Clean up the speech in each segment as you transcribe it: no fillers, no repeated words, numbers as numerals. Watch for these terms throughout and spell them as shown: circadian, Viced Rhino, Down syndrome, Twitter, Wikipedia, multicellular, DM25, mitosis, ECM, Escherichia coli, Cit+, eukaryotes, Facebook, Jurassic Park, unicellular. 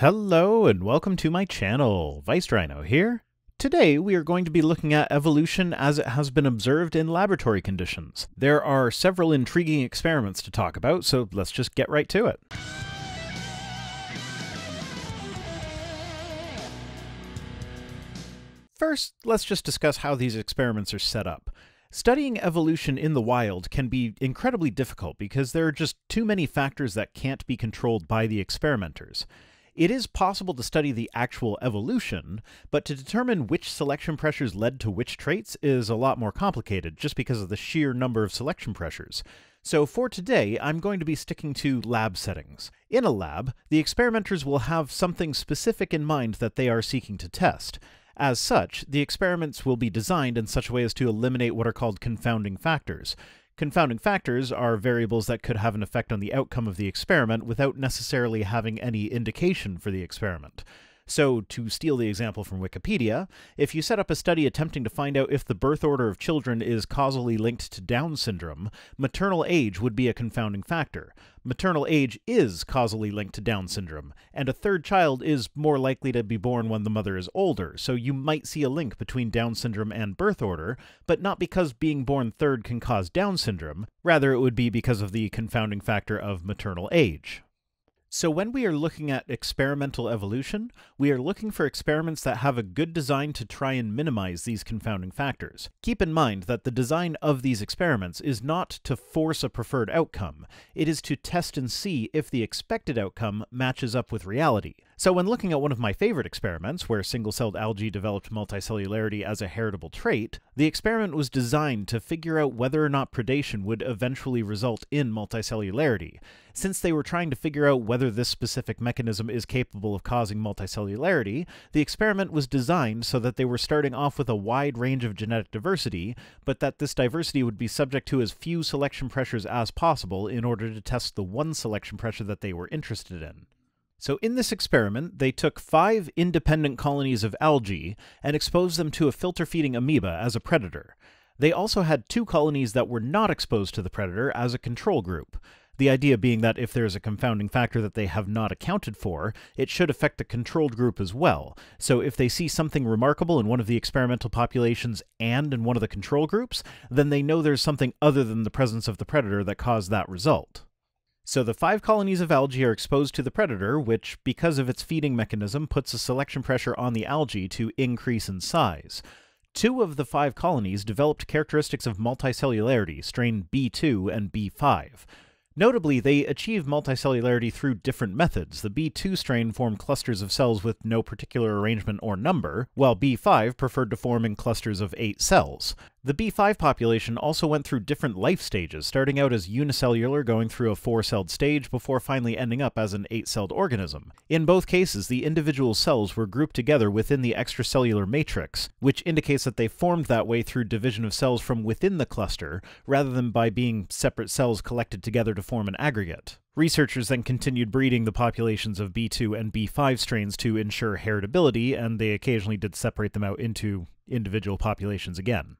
Hello and welcome to my channel, Viced Rhino here. Today we are going to be looking at evolution as it has been observed in laboratory conditions. There are several intriguing experiments to talk about, so let's just get right to it. First, let's just discuss how these experiments are set up. Studying evolution in the wild can be incredibly difficult because there are just too many factors that can't be controlled by the experimenters. It is possible to study the actual evolution, but to determine which selection pressures led to which traits is a lot more complicated just because of the sheer number of selection pressures. So for today, I'm going to be sticking to lab settings. In a lab, the experimenters will have something specific in mind that they are seeking to test. As such, the experiments will be designed in such a way as to eliminate what are called confounding factors. Confounding factors are variables that could have an effect on the outcome of the experiment without necessarily having any indication for the experiment. So, to steal the example from Wikipedia, if you set up a study attempting to find out if the birth order of children is causally linked to Down syndrome, maternal age would be a confounding factor. Maternal age is causally linked to Down syndrome, and a third child is more likely to be born when the mother is older, so you might see a link between Down syndrome and birth order, but not because being born third can cause Down syndrome, rather it would be because of the confounding factor of maternal age. So when we are looking at experimental evolution, we are looking for experiments that have a good design to try and minimize these confounding factors. Keep in mind that the design of these experiments is not to force a preferred outcome, it is to test and see if the expected outcome matches up with reality. So when looking at one of my favorite experiments, where single-celled algae developed multicellularity as a heritable trait, the experiment was designed to figure out whether or not predation would eventually result in multicellularity. Since they were trying to figure out whether this specific mechanism is capable of causing multicellularity, the experiment was designed so that they were starting off with a wide range of genetic diversity, but that this diversity would be subject to as few selection pressures as possible in order to test the one selection pressure that they were interested in. So in this experiment, they took 5 independent colonies of algae and exposed them to a filter-feeding amoeba as a predator. They also had 2 colonies that were not exposed to the predator as a control group. The idea being that if there is a confounding factor that they have not accounted for, it should affect the controlled group as well. So if they see something remarkable in one of the experimental populations and in one of the control groups, then they know there's something other than the presence of the predator that caused that result. So the 5 colonies of algae are exposed to the predator, which, because of its feeding mechanism, puts a selection pressure on the algae to increase in size. 2 of the 5 colonies developed characteristics of multicellularity, strain B2 and B5. Notably, they achieve multicellularity through different methods. The B2 strain formed clusters of cells with no particular arrangement or number, while B5 preferred to form in clusters of 8 cells. The B5 population also went through different life stages, starting out as unicellular, going through a 4-celled stage, before finally ending up as an 8-celled organism. In both cases, the individual cells were grouped together within the extracellular matrix, which indicates that they formed that way through division of cells from within the cluster, rather than by being separate cells collected together to form an aggregate. Researchers then continued breeding the populations of B2 and B5 strains to ensure heritability, and they occasionally did separate them out into individual populations again.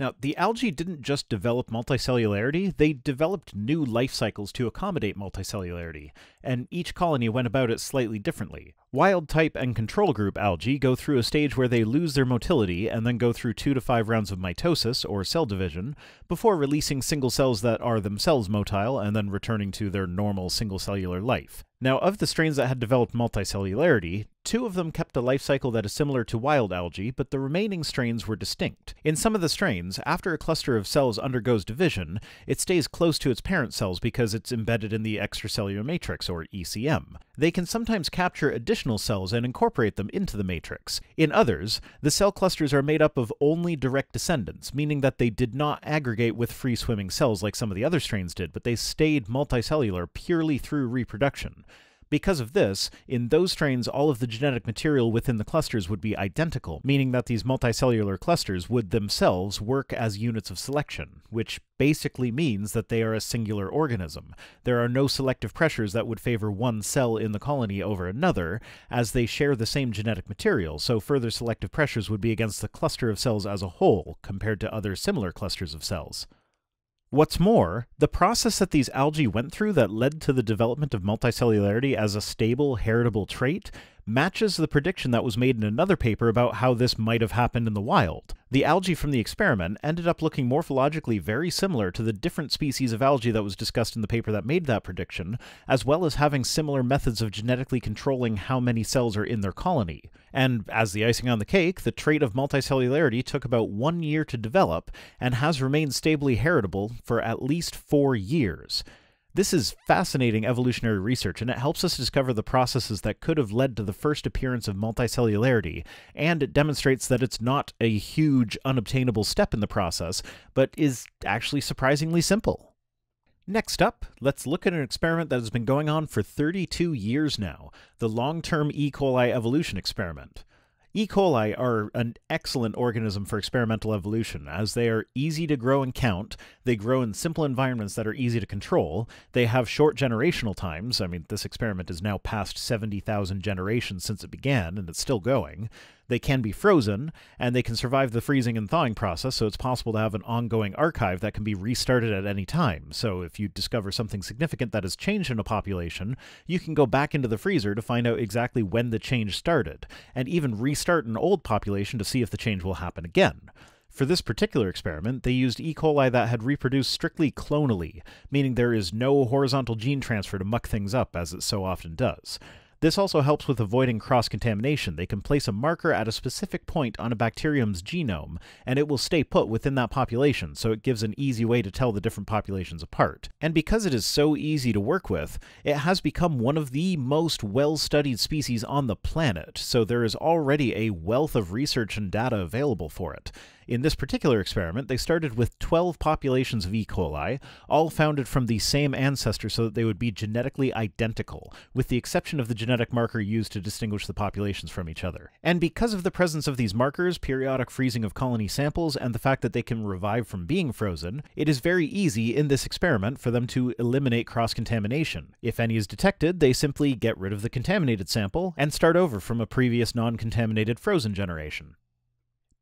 Now, the algae didn't just develop multicellularity, they developed new life cycles to accommodate multicellularity, and each colony went about it slightly differently. Wild-type and control group algae go through a stage where they lose their motility and then go through 2 to 5 rounds of mitosis, or cell division, before releasing single cells that are themselves motile and then returning to their normal single-cellular life. Now, of the strains that had developed multicellularity, 2 of them kept a life cycle that is similar to wild algae, but the remaining strains were distinct. In some of the strains, after a cluster of cells undergoes division, it stays close to its parent cells because it's embedded in the extracellular matrix, or ECM. They can sometimes capture additional cells and incorporate them into the matrix. In others, the cell clusters are made up of only direct descendants, meaning that they did not aggregate with free-swimming cells like some of the other strains did, but they stayed multicellular purely through reproduction. Because of this, in those strains, all of the genetic material within the clusters would be identical, meaning that these multicellular clusters would themselves work as units of selection, which basically means that they are a singular organism. There are no selective pressures that would favor one cell in the colony over another, as they share the same genetic material, so further selective pressures would be against the cluster of cells as a whole, compared to other similar clusters of cells. What's more, the process that these algae went through that led to the development of multicellularity as a stable, heritable trait matches the prediction that was made in another paper about how this might have happened in the wild. The algae from the experiment ended up looking morphologically very similar to the different species of algae that was discussed in the paper that made that prediction, as well as having similar methods of genetically controlling how many cells are in their colony. And as the icing on the cake, the trait of multicellularity took about 1 year to develop and has remained stably heritable for at least 4 years. This is fascinating evolutionary research, and it helps us discover the processes that could have led to the first appearance of multicellularity, and it demonstrates that it's not a huge, unobtainable step in the process, but is actually surprisingly simple. Next up, let's look at an experiment that has been going on for 32 years now, the long-term E. coli evolution experiment. E. coli are an excellent organism for experimental evolution, as they are easy to grow and count, they grow in simple environments that are easy to control, they have short generational times, I mean this experiment is now past 70,000 generations since it began, and it's still going, they can be frozen, and they can survive the freezing and thawing process, so it's possible to have an ongoing archive that can be restarted at any time. So if you discover something significant that has changed in a population, you can go back into the freezer to find out exactly when the change started, and even restart an old population to see if the change will happen again. For this particular experiment, they used E. coli that had reproduced strictly clonally, meaning there is no horizontal gene transfer to muck things up as it so often does. This also helps with avoiding cross-contamination. They can place a marker at a specific point on a bacterium's genome, and it will stay put within that population, so it gives an easy way to tell the different populations apart. And because it is so easy to work with, it has become one of the most well-studied species on the planet, so there is already a wealth of research and data available for it. In this particular experiment, they started with 12 populations of E. coli, all founded from the same ancestor so that they would be genetically identical, with the exception of the genetic marker used to distinguish the populations from each other. And because of the presence of these markers, periodic freezing of colony samples, and the fact that they can revive from being frozen, it is very easy in this experiment for them to eliminate cross-contamination. If any is detected, they simply get rid of the contaminated sample and start over from a previous non-contaminated frozen generation.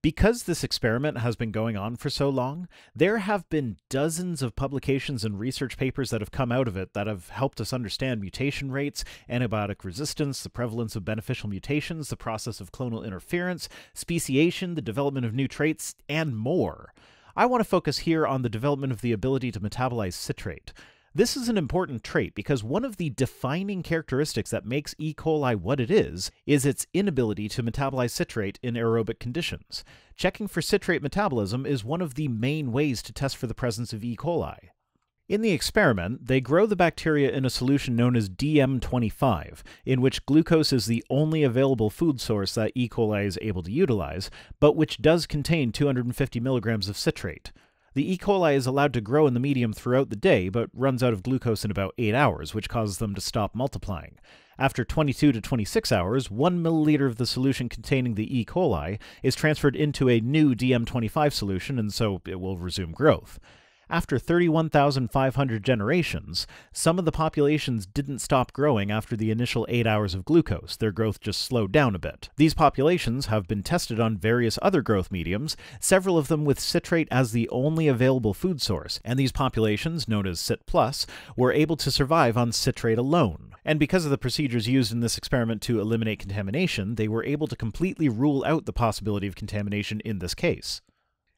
Because this experiment has been going on for so long, there have been dozens of publications and research papers that have come out of it that have helped us understand mutation rates, antibiotic resistance, the prevalence of beneficial mutations, the process of clonal interference, speciation, the development of new traits, and more. I want to focus here on the development of the ability to metabolize citrate. This is an important trait because one of the defining characteristics that makes E. coli what it is its inability to metabolize citrate in aerobic conditions. Checking for citrate metabolism is one of the main ways to test for the presence of E. coli. In the experiment, they grow the bacteria in a solution known as DM25, in which glucose is the only available food source that E. coli is able to utilize, but which does contain 250 milligrams of citrate. The E. coli is allowed to grow in the medium throughout the day, but runs out of glucose in about 8 hours, which causes them to stop multiplying. After 22 to 26 hours, 1 milliliter of the solution containing the E. coli is transferred into a new DM25 solution, and so it will resume growth. After 31,500 generations, some of the populations didn't stop growing after the initial 8 hours of glucose. Their growth just slowed down a bit. These populations have been tested on various other growth mediums, several of them with citrate as the only available food source, and these populations, known as Cit+, were able to survive on citrate alone. And because of the procedures used in this experiment to eliminate contamination, they were able to completely rule out the possibility of contamination in this case.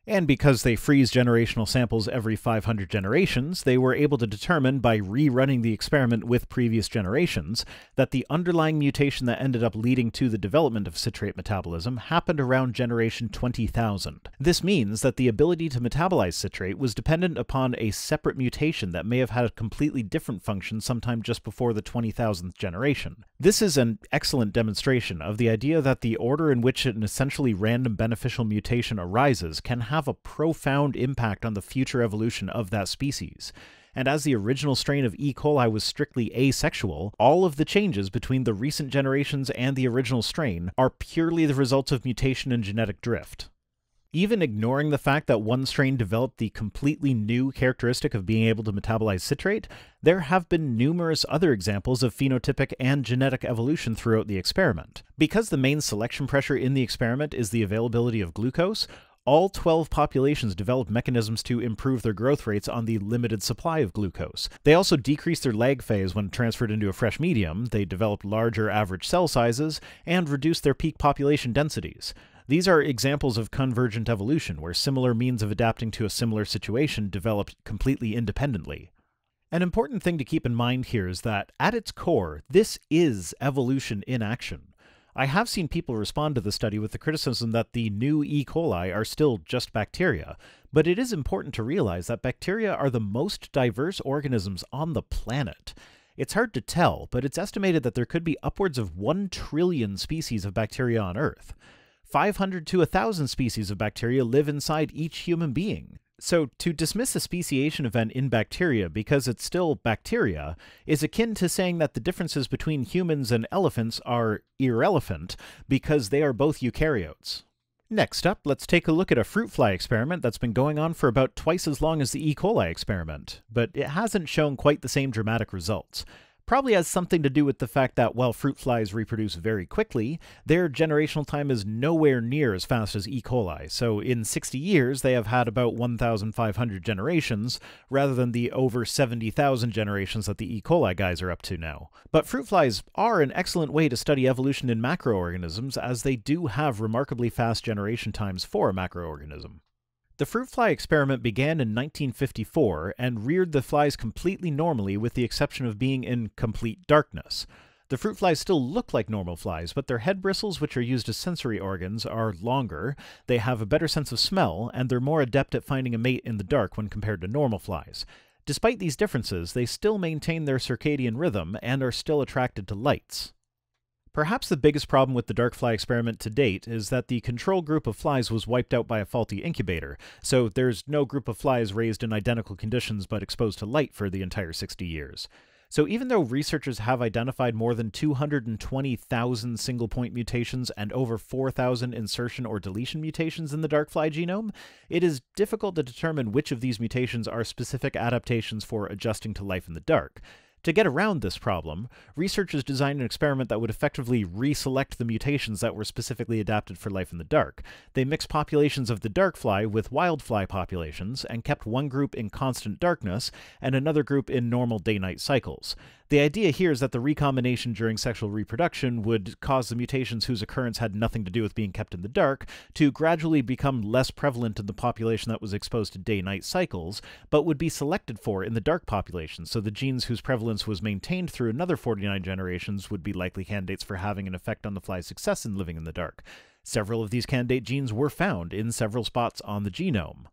And because they freeze generational samples every 500 generations, they were able to determine by rerunning the experiment with previous generations that the underlying mutation that ended up leading to the development of citrate metabolism happened around generation 20,000. This means that the ability to metabolize citrate was dependent upon a separate mutation that may have had a completely different function sometime just before the 20,000th generation. This is an excellent demonstration of the idea that the order in which an essentially random beneficial mutation arises can have a profound impact on the future evolution of that species. And as the original strain of E. coli was strictly asexual, all of the changes between the recent generations and the original strain are purely the results of mutation and genetic drift. Even ignoring the fact that one strain developed the completely new characteristic of being able to metabolize citrate, there have been numerous other examples of phenotypic and genetic evolution throughout the experiment. Because the main selection pressure in the experiment is the availability of glucose, all 12 populations developed mechanisms to improve their growth rates on the limited supply of glucose. They also decreased their lag phase when transferred into a fresh medium, they developed larger average cell sizes, and reduced their peak population densities. These are examples of convergent evolution, where similar means of adapting to a similar situation developed completely independently. An important thing to keep in mind here is that, at its core, this is evolution in action. I have seen people respond to the study with the criticism that the new E. coli are still just bacteria, but it is important to realize that bacteria are the most diverse organisms on the planet. It's hard to tell, but it's estimated that there could be upwards of 1 trillion species of bacteria on Earth. 500 to 1,000 species of bacteria live inside each human being. So, to dismiss a speciation event in bacteria because it's still bacteria is akin to saying that the differences between humans and elephants are irrelevant because they are both eukaryotes. Next up, let's take a look at a fruit fly experiment that's been going on for about twice as long as the E. coli experiment, but it hasn't shown quite the same dramatic results. Probably has something to do with the fact that while fruit flies reproduce very quickly, their generational time is nowhere near as fast as E. coli, so in 60 years they have had about 1,500 generations, rather than the over 70,000 generations that the E. coli guys are up to now. But fruit flies are an excellent way to study evolution in macroorganisms, as they do have remarkably fast generation times for a macroorganism. The fruit fly experiment began in 1954 and reared the flies completely normally with the exception of being in complete darkness. The fruit flies still look like normal flies, but their head bristles, which are used as sensory organs, are longer, they have a better sense of smell, and they're more adept at finding a mate in the dark when compared to normal flies. Despite these differences, they still maintain their circadian rhythm and are still attracted to lights. Perhaps the biggest problem with the dark fly experiment to date is that the control group of flies was wiped out by a faulty incubator, so there's no group of flies raised in identical conditions but exposed to light for the entire 60 years. So even though researchers have identified more than 220,000 single-point mutations and over 4,000 insertion or deletion mutations in the dark fly genome, it is difficult to determine which of these mutations are specific adaptations for adjusting to life in the dark. To get around this problem, researchers designed an experiment that would effectively reselect the mutations that were specifically adapted for life in the dark. They mixed populations of the dark fly with wild fly populations, and kept one group in constant darkness, and another group in normal day-night cycles. The idea here is that the recombination during sexual reproduction would cause the mutations whose occurrence had nothing to do with being kept in the dark to gradually become less prevalent in the population that was exposed to day-night cycles, but would be selected for in the dark population, so the genes whose prevalence was maintained through another 49 generations would be likely candidates for having an effect on the fly's success in living in the dark. Several of these candidate genes were found in several spots on the genome.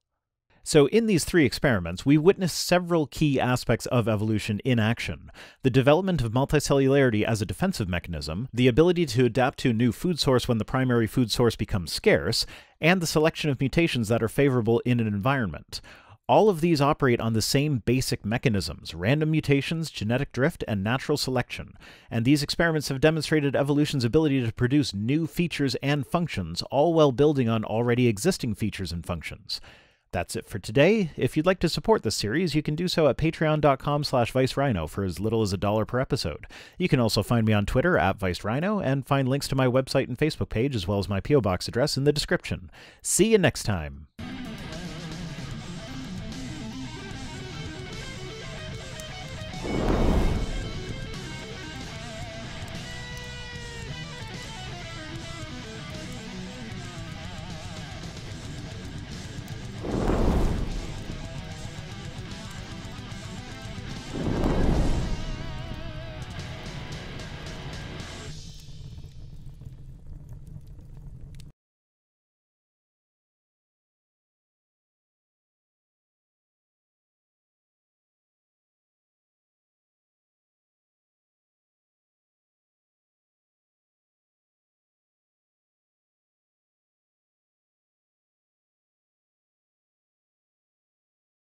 So in these three experiments, we witnessed several key aspects of evolution in action. The development of multicellularity as a defensive mechanism, the ability to adapt to a new food source when the primary food source becomes scarce, and the selection of mutations that are favorable in an environment. All of these operate on the same basic mechanisms: random mutations, genetic drift, and natural selection, and these experiments have demonstrated evolution's ability to produce new features and functions, all while building on already existing features and functions. That's it for today. If you'd like to support this series, you can do so at patreon.com/VicedRhino for as little as $1 per episode. You can also find me on Twitter at Viced Rhino, and find links to my website and Facebook page as well as my P.O. Box address in the description. See you next time!